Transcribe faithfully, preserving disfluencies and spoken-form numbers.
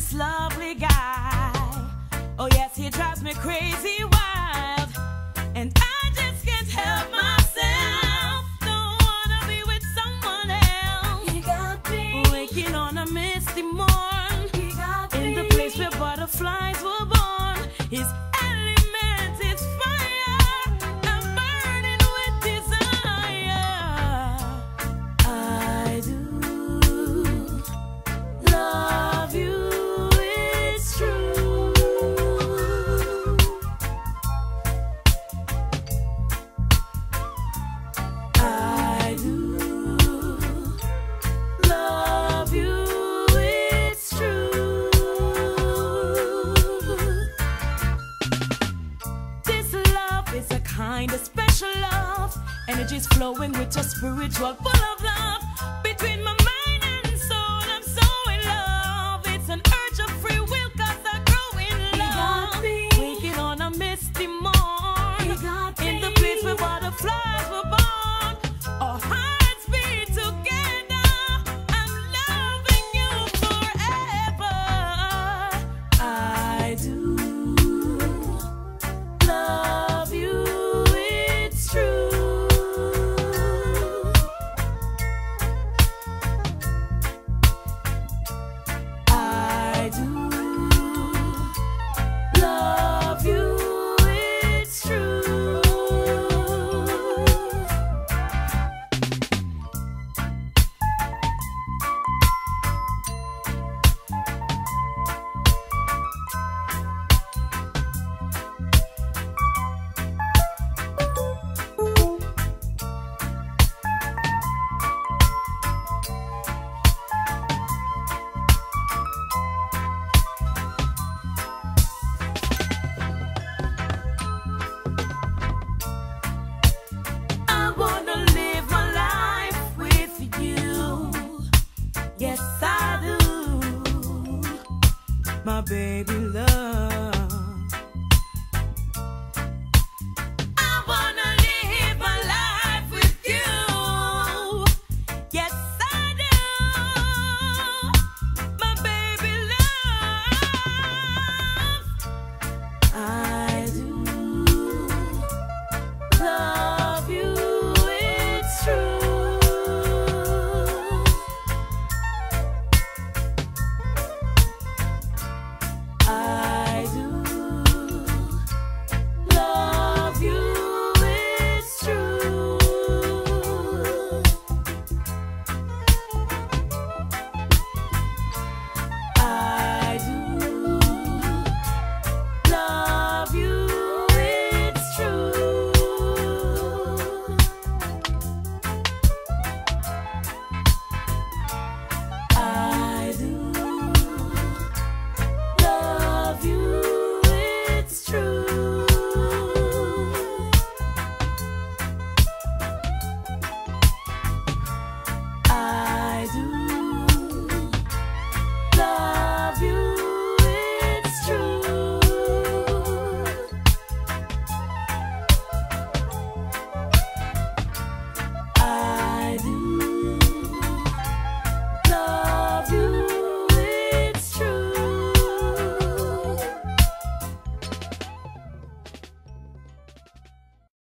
this lovely guy. Oh yes, he drives me crazy wild, and I just can't help myself. Don't wanna be with someone else. He got me waking on a misty morn. He got me in the place where butterflies were born. His element is fire. I'm burning with desire. I do love you. Kind of special love, energy's flowing with your spiritual full of love. Between my mind and soul, I'm so in love. It's an urge of free will, cause I grow in love. Waking on a misty morn, in the place where butterflies were born. Our hearts beat together. I'm loving you forever. I do love you. Yes, I do, my baby love.